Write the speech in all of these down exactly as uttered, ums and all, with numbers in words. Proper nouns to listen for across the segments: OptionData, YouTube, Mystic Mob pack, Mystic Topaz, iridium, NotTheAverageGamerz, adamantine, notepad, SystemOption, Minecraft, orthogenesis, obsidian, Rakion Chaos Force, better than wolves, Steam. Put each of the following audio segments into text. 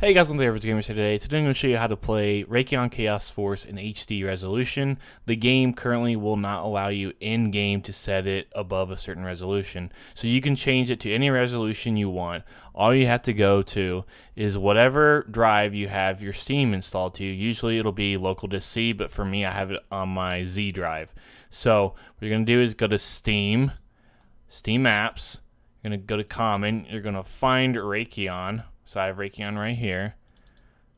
Hey guys, I'm NotTheAverageGamerz here today. Today I'm going to show you how to play Rakion Chaos Force in H D resolution. The game currently will not allow you in-game to set it above a certain resolution. So you can change it to any resolution you want. All you have to go to is whatever drive you have your Steam installed to. Usually it'll be local disk C, but for me I have it on my Z drive. So what you're going to do is go to Steam, Steam Apps. You're going to go to Common. You're going to find Rakion. So I have Rakion right here.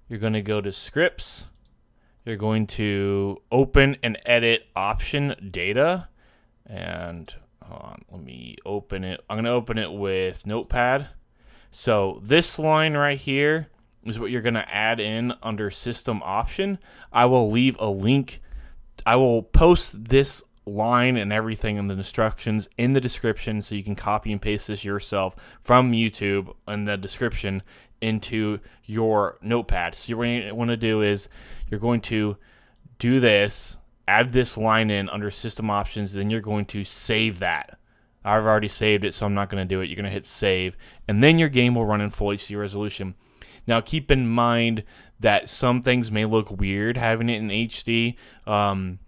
You're going to go to scripts. You're going to open and edit option data. And hold on, let me open it. I'm going to open it with Notepad. So this line right here is what you're going to add in under system option. I will leave a link. I will post this line and everything in the instructions in the description, so you can copy and paste this yourself from YouTube in the description into your notepad. So what you want to do is you're going to do this, add this line in under system options, then you're going to save that. I've already saved it, so I'm not going to do it. You're going to hit save, and then your game will run in full H D resolution. Now keep in mind that some things may look weird having it in H D. Um,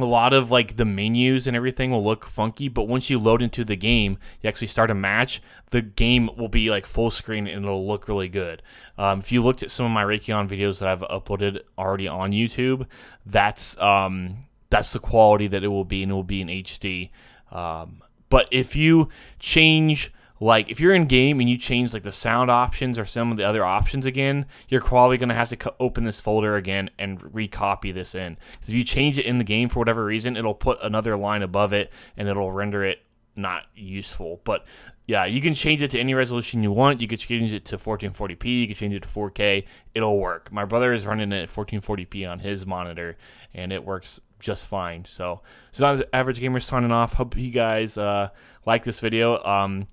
A lot of like the menus and everything will look funky, but once you load into the game, you actually start a match, the game will be like full screen and it'll look really good. Um, if you looked at some of my Rakion videos that I've uploaded already on YouTube, that's um, that's the quality that it will be, and it will be in H D. Um, but if you change, like if you're in game and you change like the sound options or some of the other options again, you're probably going to have to open this folder again and recopy this in. If you change it in the game for whatever reason, it'll put another line above it and it'll render it not useful. But yeah, you can change it to any resolution you want. You could change it to fourteen forty p, you could change it to four K, it'll work. My brother is running it at fourteen forty p on his monitor and it works just fine. So it's not average gamers signing off. Hope you guys uh, like this video. Um,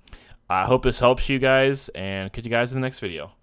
I hope this helps you guys, and catch you guys in the next video.